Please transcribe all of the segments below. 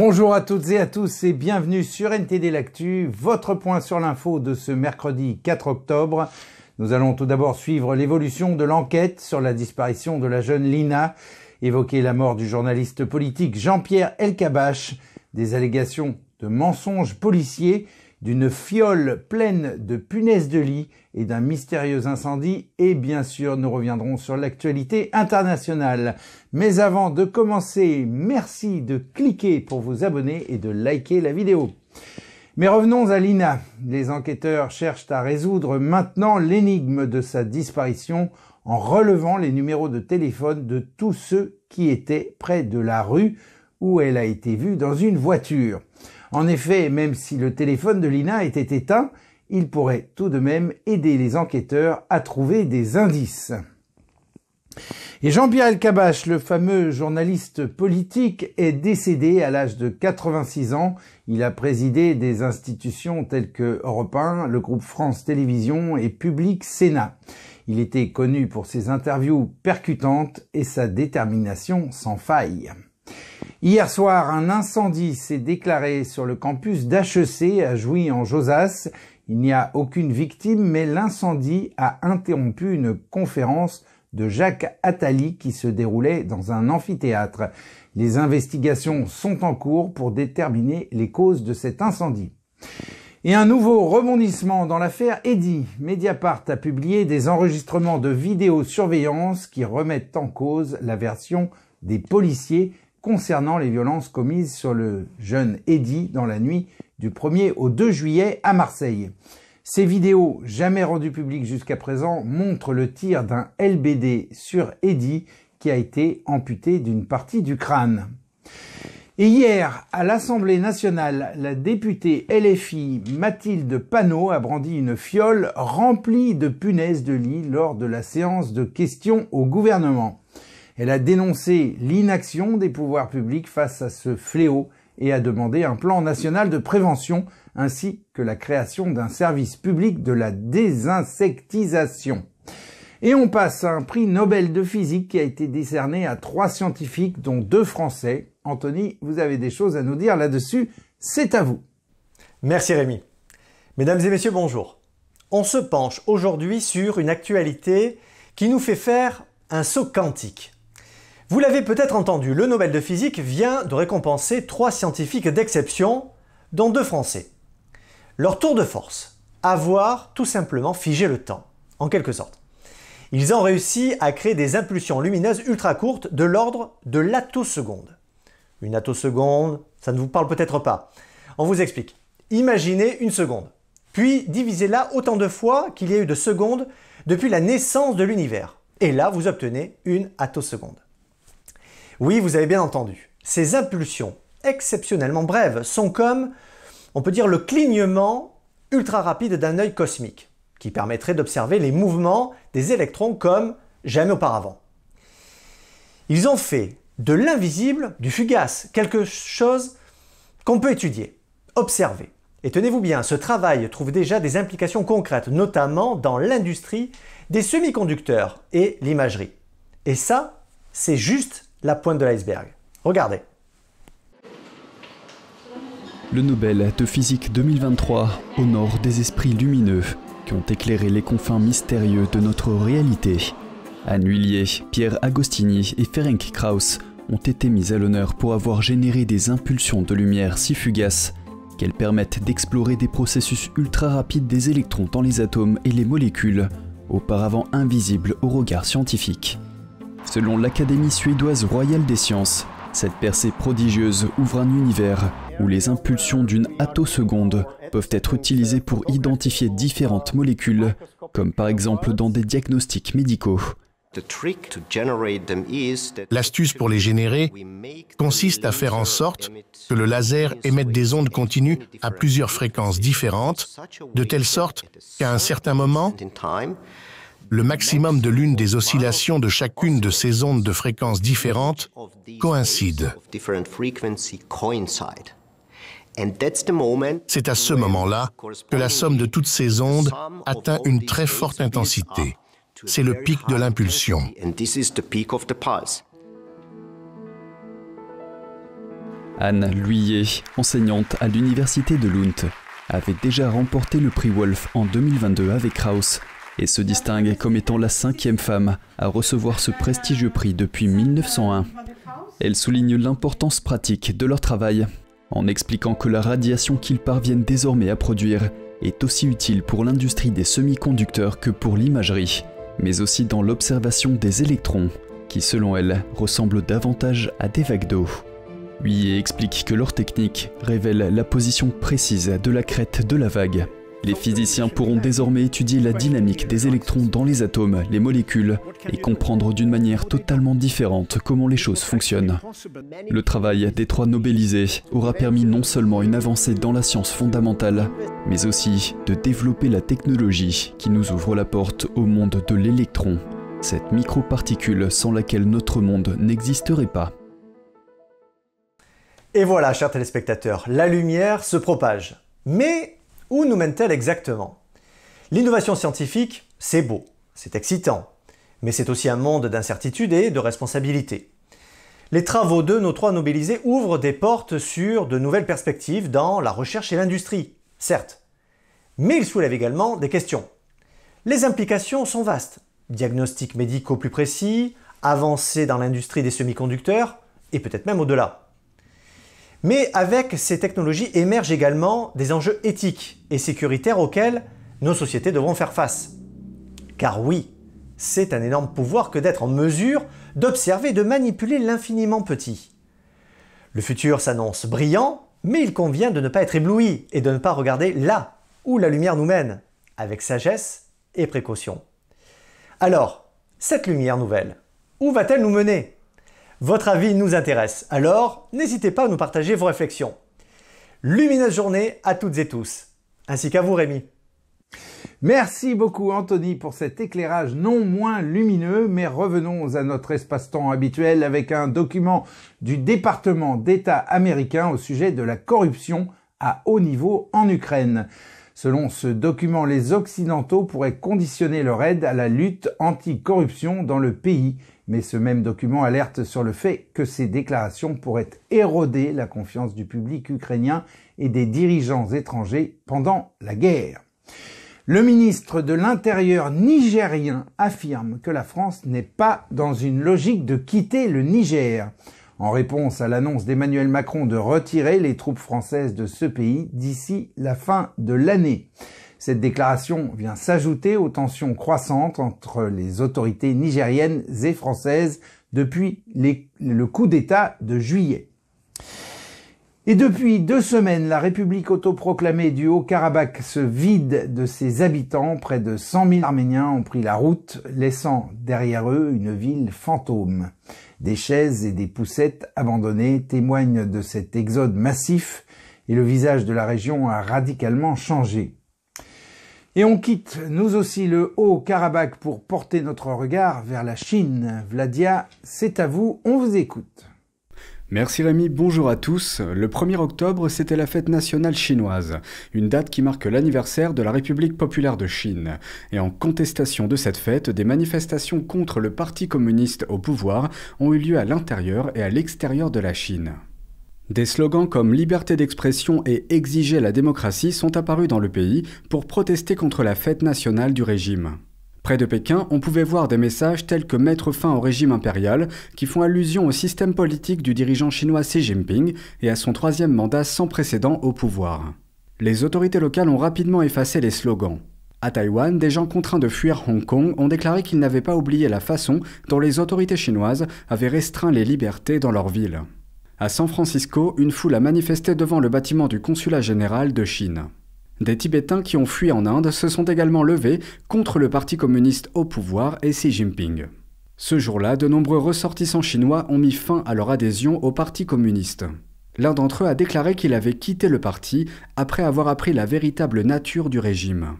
Bonjour à toutes et à tous et bienvenue sur NTD L'Actu, votre point sur l'info de ce mercredi 4 octobre. Nous allons tout d'abord suivre l'évolution de l'enquête sur la disparition de la jeune Lina, évoquer la mort du journaliste politique Jean-Pierre Elkabbach, des allégations de mensonges policiers, d'une fiole pleine de punaises de lit et d'un mystérieux incendie. Et bien sûr, nous reviendrons sur l'actualité internationale. Mais avant de commencer, merci de cliquer pour vous abonner et de liker la vidéo. Mais revenons à Lina. Les enquêteurs cherchent à résoudre maintenant l'énigme de sa disparition en relevant les numéros de téléphone de tous ceux qui étaient près de la rue où elle a été vue dans une voiture. En effet, même si le téléphone de Lina était éteint, il pourrait tout de même aider les enquêteurs à trouver des indices. Et Jean-Pierre Elkabbach, le fameux journaliste politique, est décédé à l'âge de 86 ans. Il a présidé des institutions telles que Europe 1, le groupe France Télévisions et Public Sénat. Il était connu pour ses interviews percutantes et sa détermination sans faille. Hier soir, un incendie s'est déclaré sur le campus d'HEC à Jouy-en-Josas. Il n'y a aucune victime, mais l'incendie a interrompu une conférence de Jacques Attali qui se déroulait dans un amphithéâtre. Les investigations sont en cours pour déterminer les causes de cet incendie. Et un nouveau rebondissement dans l'affaire Hedi. Mediapart a publié des enregistrements de vidéosurveillance qui remettent en cause la version des policiers concernant les violences commises sur le jeune Hedi dans la nuit du 1er au 2 juillet à Marseille. Ces vidéos, jamais rendues publiques jusqu'à présent, montrent le tir d'un LBD sur Hedi qui a été amputé d'une partie du crâne. Et hier, à l'Assemblée nationale, la députée LFI Mathilde Panot a brandi une fiole remplie de punaises de lit lors de la séance de questions au gouvernement. Elle a dénoncé l'inaction des pouvoirs publics face à ce fléau et a demandé un plan national de prévention ainsi que la création d'un service public de la désinsectisation. Et on passe à un prix Nobel de physique qui a été décerné à 3 scientifiques, dont 2 Français. Anthony, vous avez des choses à nous dire là-dessus, c'est à vous. Merci Rémi. Mesdames et messieurs, bonjour. On se penche aujourd'hui sur une actualité qui nous fait faire un saut quantique. Vous l'avez peut-être entendu, le Nobel de physique vient de récompenser 3 scientifiques d'exception, dont 2 Français. Leur tour de force, avoir tout simplement figé le temps, en quelque sorte. Ils ont réussi à créer des impulsions lumineuses ultra courtes de l'ordre de l'attoseconde. Une attoseconde, ça ne vous parle peut-être pas. On vous explique. Imaginez une seconde, puis divisez-la autant de fois qu'il y a eu de secondes depuis la naissance de l'univers. Et là, vous obtenez une attoseconde. Oui, vous avez bien entendu, ces impulsions exceptionnellement brèves sont comme, on peut dire, le clignement ultra rapide d'un œil cosmique, qui permettrait d'observer les mouvements des électrons comme jamais auparavant. Ils ont fait de l'invisible du fugace, quelque chose qu'on peut étudier, observer. Et tenez-vous bien, ce travail trouve déjà des implications concrètes, notamment dans l'industrie des semi-conducteurs et l'imagerie. Et ça, c'est juste la pointe de l'iceberg. Regardez. Le Nobel de physique 2023 honore des esprits lumineux qui ont éclairé les confins mystérieux de notre réalité. Anne L'Huillier, Pierre Agostini et Ferenc Krauss ont été mis à l'honneur pour avoir généré des impulsions de lumière si fugaces qu'elles permettent d'explorer des processus ultra rapides des électrons dans les atomes et les molécules, auparavant invisibles au regard scientifique. Selon l'Académie suédoise royale des sciences, cette percée prodigieuse ouvre un univers où les impulsions d'une attoseconde peuvent être utilisées pour identifier différentes molécules, comme par exemple dans des diagnostics médicaux. L'astuce pour les générer consiste à faire en sorte que le laser émette des ondes continues à plusieurs fréquences différentes, de telle sorte qu'à un certain moment, le maximum de l'une des oscillations de chacune de ces ondes de fréquences différentes coïncide. C'est à ce moment-là que la somme de toutes ces ondes atteint une très forte intensité. C'est le pic de l'impulsion. Anne L'Huillier, enseignante à l'université de Lund, avait déjà remporté le prix Wolf en 2022 avec Krauss et se distingue comme étant la 5e femme à recevoir ce prestigieux prix depuis 1901. Elle souligne l'importance pratique de leur travail, en expliquant que la radiation qu'ils parviennent désormais à produire est aussi utile pour l'industrie des semi-conducteurs que pour l'imagerie, mais aussi dans l'observation des électrons, qui selon elle ressemblent davantage à des vagues d'eau. L'Huillier explique que leur technique révèle la position précise de la crête de la vague. Les physiciens pourront désormais étudier la dynamique des électrons dans les atomes, les molécules, et comprendre d'une manière totalement différente comment les choses fonctionnent. Le travail des 3 Nobelisés aura permis non seulement une avancée dans la science fondamentale, mais aussi de développer la technologie qui nous ouvre la porte au monde de l'électron, cette microparticule sans laquelle notre monde n'existerait pas. Et voilà, chers téléspectateurs, la lumière se propage. Mais où nous mène-t-elle exactement? L'innovation scientifique, c'est beau, c'est excitant, mais c'est aussi un monde d'incertitude et de responsabilité. Les travaux de nos 3 Nobelisés ouvrent des portes sur de nouvelles perspectives dans la recherche et l'industrie, certes, mais ils soulèvent également des questions. Les implications sont vastes. Diagnostics médicaux plus précis, avancées dans l'industrie des semi-conducteurs, et peut-être même au-delà. Mais avec ces technologies émergent également des enjeux éthiques et sécuritaires auxquels nos sociétés devront faire face. Car oui, c'est un énorme pouvoir que d'être en mesure d'observer et de manipuler l'infiniment petit. Le futur s'annonce brillant, mais il convient de ne pas être ébloui et de ne pas regarder là où la lumière nous mène, avec sagesse et précaution. Alors, cette lumière nouvelle, où va-t-elle nous mener ? Votre avis nous intéresse, alors n'hésitez pas à nous partager vos réflexions. Lumineuse journée à toutes et tous, ainsi qu'à vous Rémi. Merci beaucoup Anthony pour cet éclairage non moins lumineux, mais revenons à notre espace-temps habituel avec un document du département d'État américain au sujet de la corruption à haut niveau en Ukraine. Selon ce document, les Occidentaux pourraient conditionner leur aide à la lutte anti-corruption dans le pays. Mais ce même document alerte sur le fait que ces déclarations pourraient éroder la confiance du public ukrainien et des dirigeants étrangers pendant la guerre. Le ministre de l'Intérieur nigérien affirme que la France n'est pas dans une logique de quitter le Niger, en réponse à l'annonce d'Emmanuel Macron de retirer les troupes françaises de ce pays d'ici la fin de l'année. Cette déclaration vient s'ajouter aux tensions croissantes entre les autorités nigériennes et françaises depuis le coup d'État de juillet. Et depuis 2 semaines, la République autoproclamée du Haut-Karabakh se vide de ses habitants. Près de 100 000 Arméniens ont pris la route, laissant derrière eux une ville fantôme. Des chaises et des poussettes abandonnées témoignent de cet exode massif et le visage de la région a radicalement changé. Et on quitte, nous aussi, le Haut-Karabakh pour porter notre regard vers la Chine. Vladia, c'est à vous, on vous écoute. Merci Rémi, bonjour à tous. Le 1er octobre, c'était la fête nationale chinoise, une date qui marque l'anniversaire de la République populaire de Chine. Et en contestation de cette fête, des manifestations contre le Parti communiste au pouvoir ont eu lieu à l'intérieur et à l'extérieur de la Chine. Des slogans comme « Liberté d'expression » et « Exiger la démocratie » sont apparus dans le pays pour protester contre la fête nationale du régime. Près de Pékin, on pouvait voir des messages tels que « Mettre fin au régime impérial » qui font allusion au système politique du dirigeant chinois Xi Jinping et à son 3e mandat sans précédent au pouvoir. Les autorités locales ont rapidement effacé les slogans. À Taïwan, des gens contraints de fuir Hong Kong ont déclaré qu'ils n'avaient pas oublié la façon dont les autorités chinoises avaient restreint les libertés dans leur ville. À San Francisco, une foule a manifesté devant le bâtiment du consulat général de Chine. Des Tibétains qui ont fui en Inde se sont également levés contre le Parti communiste au pouvoir et Xi Jinping. Ce jour-là, de nombreux ressortissants chinois ont mis fin à leur adhésion au Parti communiste. L'un d'entre eux a déclaré qu'il avait quitté le parti après avoir appris la véritable nature du régime.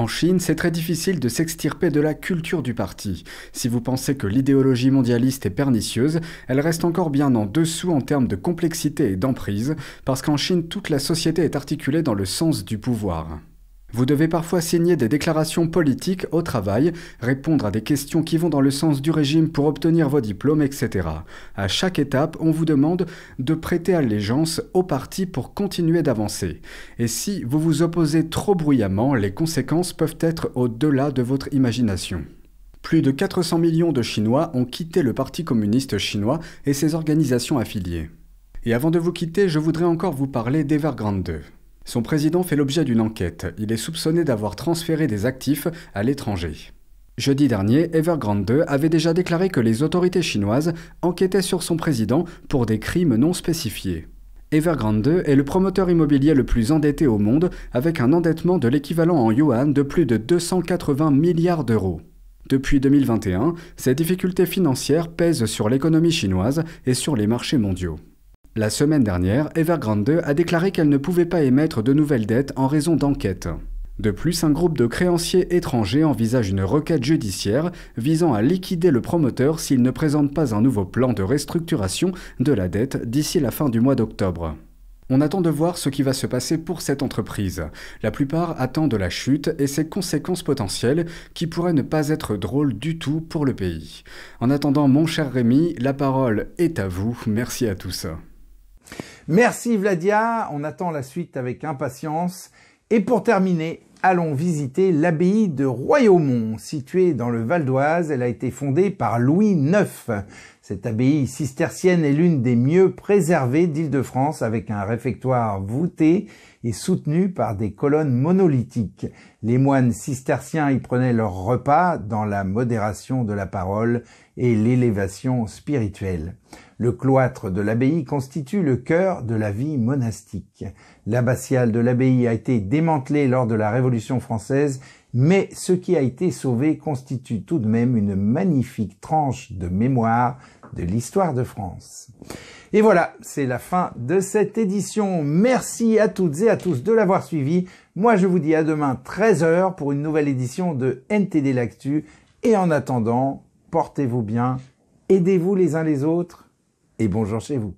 En Chine, c'est très difficile de s'extirper de la culture du parti. Si vous pensez que l'idéologie mondialiste est pernicieuse, elle reste encore bien en dessous en termes de complexité et d'emprise, parce qu'en Chine, toute la société est articulée dans le sens du pouvoir. Vous devez parfois signer des déclarations politiques au travail, répondre à des questions qui vont dans le sens du régime pour obtenir vos diplômes, etc. À chaque étape, on vous demande de prêter allégeance au parti pour continuer d'avancer. Et si vous vous opposez trop bruyamment, les conséquences peuvent être au-delà de votre imagination. Plus de 400 millions de Chinois ont quitté le Parti communiste chinois et ses organisations affiliées. Et avant de vous quitter, je voudrais encore vous parler d'Evergrande. Son président fait l'objet d'une enquête. Il est soupçonné d'avoir transféré des actifs à l'étranger. Jeudi dernier, Evergrande avait déjà déclaré que les autorités chinoises enquêtaient sur son président pour des crimes non spécifiés. Evergrande est le promoteur immobilier le plus endetté au monde, avec un endettement de l'équivalent en yuan de plus de 280 milliards d'euros. Depuis 2021, ces difficultés financières pèsent sur l'économie chinoise et sur les marchés mondiaux. La semaine dernière, Evergrande a déclaré qu'elle ne pouvait pas émettre de nouvelles dettes en raison d'enquêtes. De plus, un groupe de créanciers étrangers envisage une requête judiciaire visant à liquider le promoteur s'il ne présente pas un nouveau plan de restructuration de la dette d'ici la fin du mois d'octobre. On attend de voir ce qui va se passer pour cette entreprise. La plupart attendent la chute et ses conséquences potentielles qui pourraient ne pas être drôles du tout pour le pays. En attendant, mon cher Rémi, la parole est à vous. Merci à tous. Merci Vladia, on attend la suite avec impatience. Et pour terminer, allons visiter l'abbaye de Royaumont. Située dans le Val d'Oise, elle a été fondée par Louis IX. Cette abbaye cistercienne est l'une des mieux préservées d'Île-de-France, avec un réfectoire voûté et soutenu par des colonnes monolithiques. Les moines cisterciens y prenaient leur repas dans la modération de la parole et l'élévation spirituelle. Le cloître de l'abbaye constitue le cœur de la vie monastique. L'abbatiale de l'abbaye a été démantelée lors de la Révolution française, mais ce qui a été sauvé constitue tout de même une magnifique tranche de mémoire de l'histoire de France. Et voilà, c'est la fin de cette édition. Merci à toutes et à tous de l'avoir suivi. Moi, je vous dis à demain 13 h pour une nouvelle édition de NTD L'Actu. Et en attendant, portez-vous bien, aidez-vous les uns les autres. Et bonjour chez vous.